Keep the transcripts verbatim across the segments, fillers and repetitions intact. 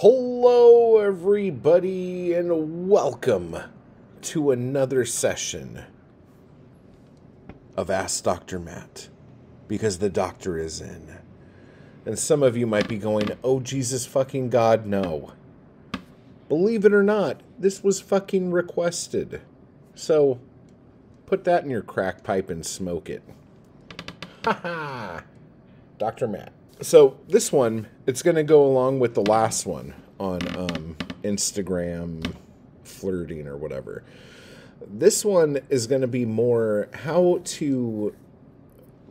Hello everybody and welcome to another session of Ask Doctor Matt, because the doctor is in. And some of you might be going, oh Jesus fucking God, no. Believe it or not, this was fucking requested. So put that in your crack pipe and smoke it. Haha, Doctor Matt. So this one, it's going to go along with the last one on um, Instagram flirting or whatever. This one is going to be more how to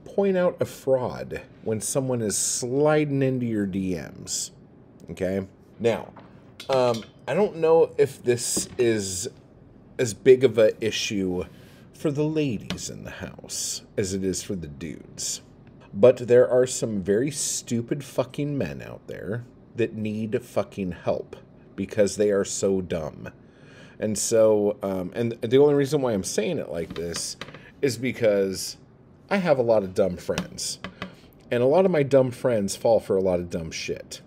point out a fraud when someone is sliding into your D Ms. Okay? Now, um, I don't know if this is as big of an issue for the ladies in the house as it is for the dudes. But there are some very stupid fucking men out there that need fucking help because they are so dumb. And so, um, and the only reason why I'm saying it like this is because I have a lot of dumb friends. And a lot of my dumb friends fall for a lot of dumb shit.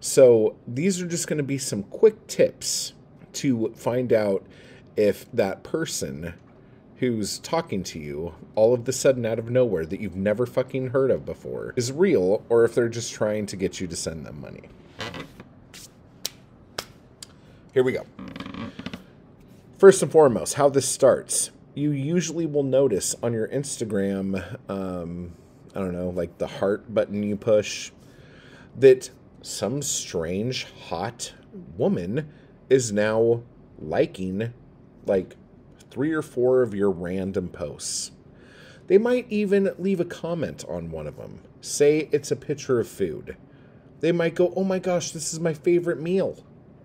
So these are just going to be some quick tips to find out if that person who's talking to you all of the sudden out of nowhere that you've never fucking heard of before is real, or if they're just trying to get you to send them money. Here we go. First and foremost, how this starts. You usually will notice on your Instagram, um, I don't know, like the heart button you push, that some strange hot woman is now liking, like, three or four of your random posts. They might even leave a comment on one of them. Say it's a picture of food. They might go, oh my gosh, this is my favorite meal.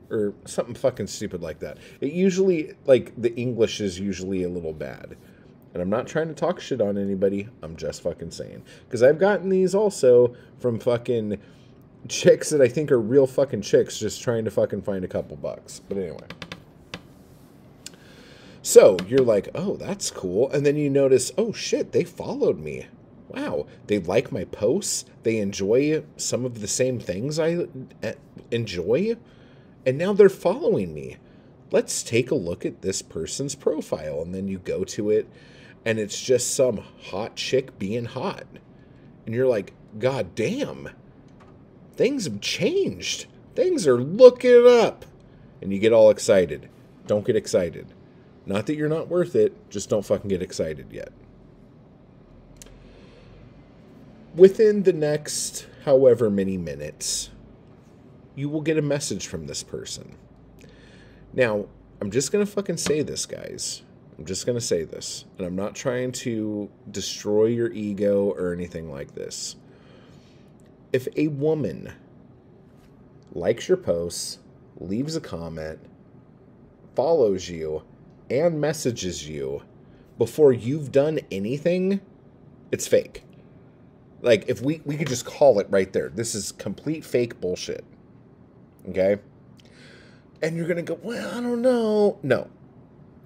Or something fucking stupid like that. It usually, like, the English is usually a little bad. And I'm not trying to talk shit on anybody. I'm just fucking saying. Because I've gotten these also from fucking chicks that I think are real fucking chicks just trying to fucking find a couple bucks. But anyway. So you're like, oh, that's cool. And then you notice, oh, shit, they followed me. Wow. They like my posts. They enjoy some of the same things I enjoy. And now they're following me. Let's take a look at this person's profile. And then you go to it, and it's just some hot chick being hot. And you're like, God damn. Things have changed. Things are looking up. And you get all excited. Don't get excited. Not that you're not worth it, just don't fucking get excited yet. Within the next however many minutes, you will get a message from this person. Now, I'm just going to fucking say this, guys. I'm just going to say this. And I'm not trying to destroy your ego or anything like this. If a woman likes your posts, leaves a comment, follows you, and messages you before you've done anything, it's fake. Like, if we, we could just call it right there. This is complete fake bullshit. Okay? And you're going to go, well, I don't know. No.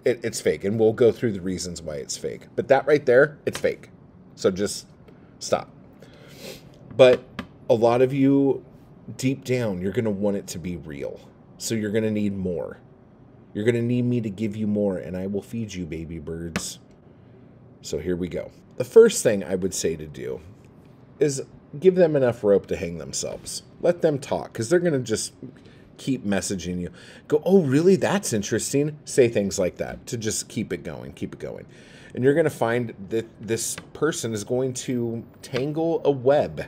It, it's fake. And we'll go through the reasons why it's fake. But that right there, it's fake. So just stop. But a lot of you, deep down, you're going to want it to be real. So you're going to need more. You're going to need me to give you more, and I will feed you, baby birds. So here we go. The first thing I would say to do is give them enough rope to hang themselves. Let them talk, because they're going to just keep messaging you. Go, oh, really? That's interesting. Say things like that to just keep it going, keep it going. And you're going to find that this person is going to tangle a web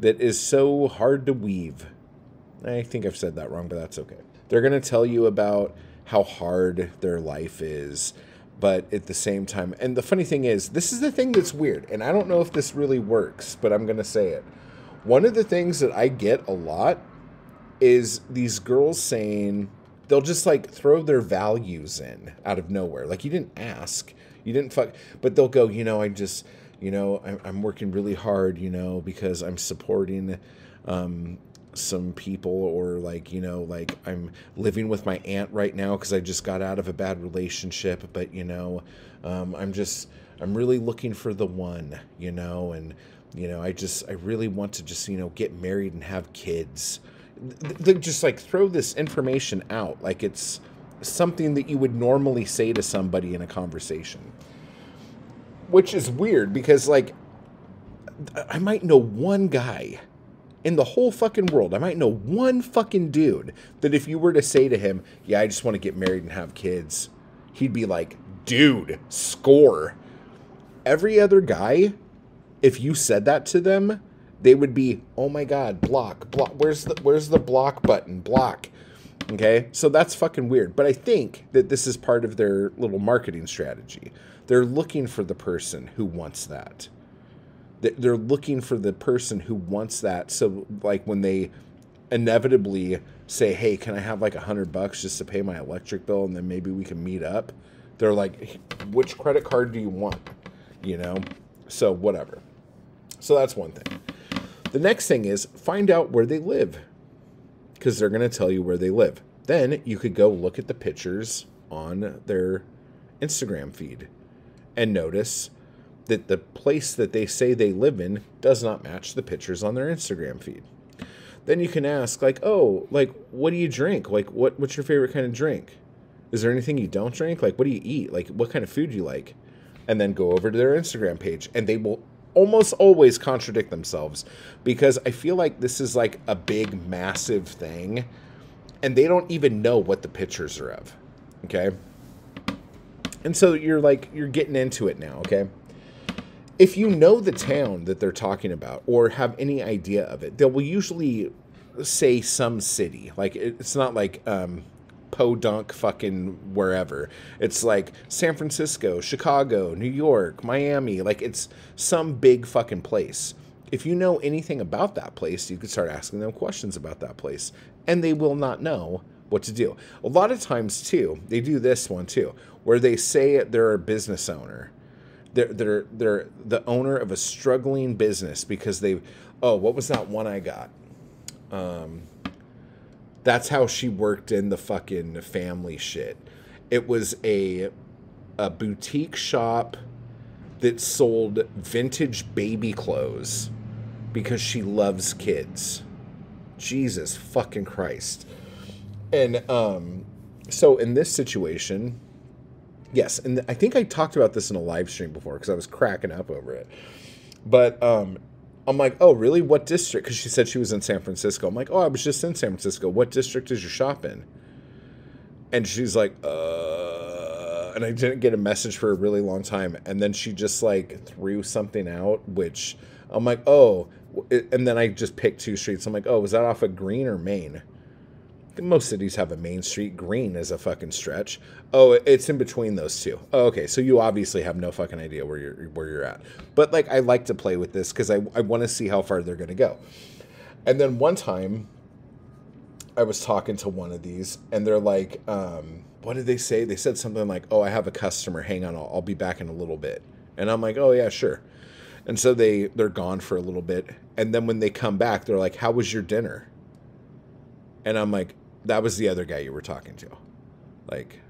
that is so hard to weave. I think I've said that wrong, but that's okay. They're going to tell you about how hard their life is, but at the same time, and the funny thing is, this is the thing that's weird, and I don't know if this really works, but I'm going to say it. One of the things that I get a lot is these girls saying, they'll just like throw their values in out of nowhere. Like, you didn't ask, you didn't fuck, but they'll go, you know, I just, you know, I'm, I'm working really hard, you know, because I'm supporting, um, some people, or like, you know, like I'm living with my aunt right now because I just got out of a bad relationship, but you know, um, I'm just, I'm really looking for the one, you know, and you know, I just, I really want to just, you know, get married and have kids. they just like throw this information out like it's something that you would normally say to somebody in a conversation, which is weird because like I might know one guy in the whole fucking world. I might know one fucking dude that if you were to say to him, yeah, I just want to get married and have kids, he'd be like, dude, score. Every other guy, if you said that to them, they would be, oh my God, block, block. Where's the, where's the block button? Block. Okay. So that's fucking weird. But I think that this is part of their little marketing strategy. They're looking for the person who wants that. They're looking for the person who wants that. So like when they inevitably say, hey, can I have like a hundred bucks just to pay my electric bill? And then maybe we can meet up. They're like, which credit card do you want? You know? So whatever. So that's one thing. The next thing is find out where they live, because they're going to tell you where they live. Then you could go look at the pictures on their Instagram feed and notice that the place that they say they live in does not match the pictures on their Instagram feed. Then you can ask, like, oh, like, what do you drink? Like, what, what's your favorite kind of drink? Is there anything you don't drink? Like, what do you eat? Like, what kind of food do you like? And then go over to their Instagram page, and they will almost always contradict themselves, because I feel like this is like a big, massive thing, and they don't even know what the pictures are of, okay? And so you're like, you're getting into it now, okay? If you know the town that they're talking about or have any idea of it, they will usually say some city. Like, it's not like um, Podunk fucking wherever. It's like San Francisco, Chicago, New York, Miami. Like, it's some big fucking place. If you know anything about that place, you could start asking them questions about that place, and they will not know what to do. A lot of times, too, they do this one, too, where they say they're a business owner. They're, they're, they're the owner of a struggling business because they've, oh, what was that one I got? Um, that's how she worked in the fucking family shit. It was a, a boutique shop that sold vintage baby clothes because she loves kids. Jesus fucking Christ. And um, so in this situation... Yes, and I think I talked about this in a live stream before because I was cracking up over it. But um, I'm like, oh, really? What district? Because she said she was in San Francisco. I'm like, oh, I was just in San Francisco. What district is your shop in? And she's like, uh, and I didn't get a message for a really long time. And then she just like threw something out, which I'm like, oh, and then I just picked two streets. I'm like, oh, was that off of Green or Main? Most cities have a main street. Green is a fucking stretch. Oh, it's in between those two. Oh, okay, so you obviously have no fucking idea where you're where you're at. But like, I like to play with this because I, I want to see how far they're going to go. And then one time, I was talking to one of these, and they're like, um, what did they say? They said something like, oh, I have a customer. Hang on, I'll, I'll be back in a little bit. And I'm like, oh, yeah, sure. And so they, they're gone for a little bit. And then when they come back, they're like, how was your dinner? And I'm like, that was the other guy you were talking to. Like,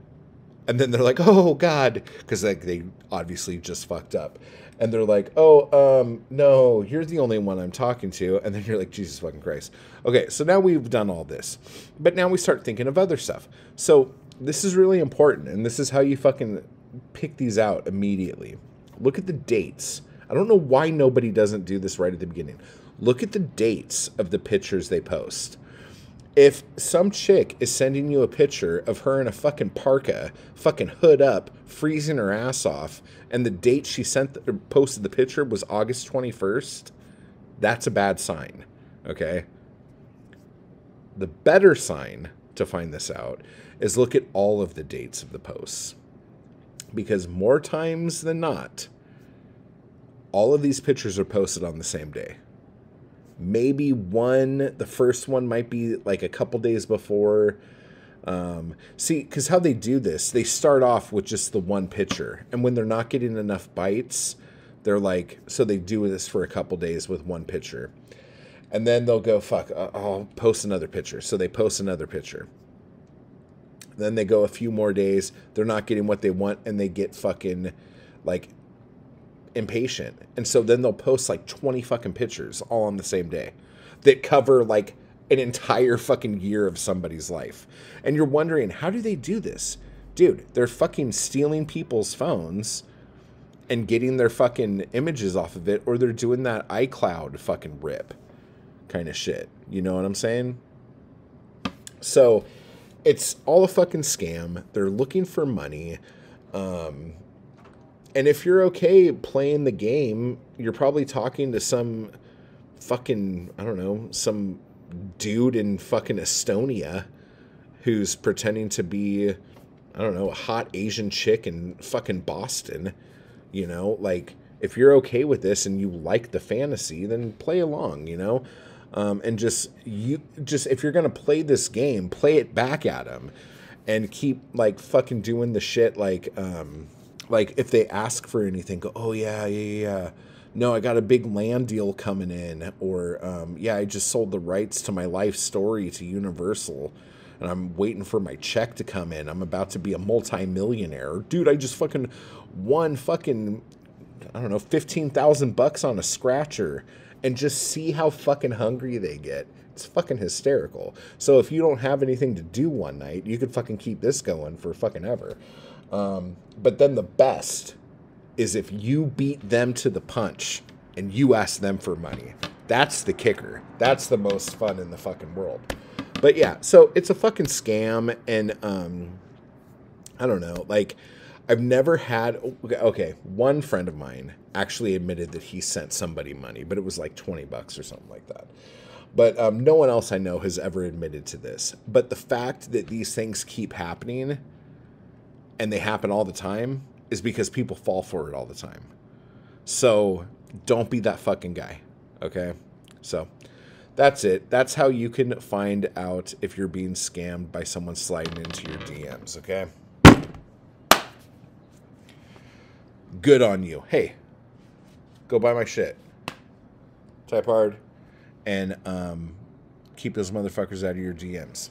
and then they're like, oh God. Cause like they obviously just fucked up, and they're like, oh, um, no, you're the only one I'm talking to. And then you're like, Jesus fucking Christ. Okay. So now we've done all this, but now we start thinking of other stuff. So this is really important. And this is how you fucking pick these out immediately. Look at the dates. I don't know why nobody doesn't do this right at the beginning. Look at the dates of the pictures they post. If some chick is sending you a picture of her in a fucking parka, fucking hood up, freezing her ass off, and the date she sent the, or posted the picture was August twenty-first, that's a bad sign, okay? The better sign to find this out is look at all of the dates of the posts. Because more times than not, all of these pictures are posted on the same day. Maybe one, the first one might be like a couple days before. Um, see, because how they do this, they start off with just the one picture. And when they're not getting enough bites, they're like, so they do this for a couple days with one picture. And then they'll go, fuck, I'll post another picture. So they post another picture. Then they go a few more days. They're not getting what they want, and they get fucking like... impatient. And so then they'll post like twenty fucking pictures all on the same day that cover like an entire fucking year of somebody's life. And you're wondering, how do they do this? Dude, they're fucking stealing people's phones and getting their fucking images off of it, or they're doing that iCloud fucking rip kind of shit. You know what I'm saying? So it's all a fucking scam. They're looking for money. Um, and if you're okay playing the game, you're probably talking to some fucking, I don't know, some dude in fucking Estonia who's pretending to be, I don't know, a hot Asian chick in fucking Boston. You know, like, if you're okay with this and you like the fantasy, then play along, you know, um, and just you just if you're going to play this game, play it back at them and keep like fucking doing the shit. Like, um, like if they ask for anything, go, oh, yeah, yeah, yeah. No, I got a big land deal coming in, or um, yeah, I just sold the rights to my life story to Universal. And I'm waiting for my check to come in. I'm about to be a multi-millionaire. Dude, I just fucking won fucking, I don't know, fifteen thousand bucks on a scratcher. And just see how fucking hungry they get. It's fucking hysterical. So if you don't have anything to do one night, you could fucking keep this going for fucking ever. Um, but then the best is if you beat them to the punch and you ask them for money. That's the kicker. That's the most fun in the fucking world. But yeah, so it's a fucking scam, and um, I don't know, like, I've never had, okay, one friend of mine actually admitted that he sent somebody money, but it was like twenty bucks or something like that. But um, no one else I know has ever admitted to this. But the fact that these things keep happening, and they happen all the time, is because people fall for it all the time. So don't be that fucking guy, okay? So that's it. That's how you can find out if you're being scammed by someone sliding into your D Ms, okay? Good on you. Hey, go buy my shit. Type hard and um, keep those motherfuckers out of your D Ms.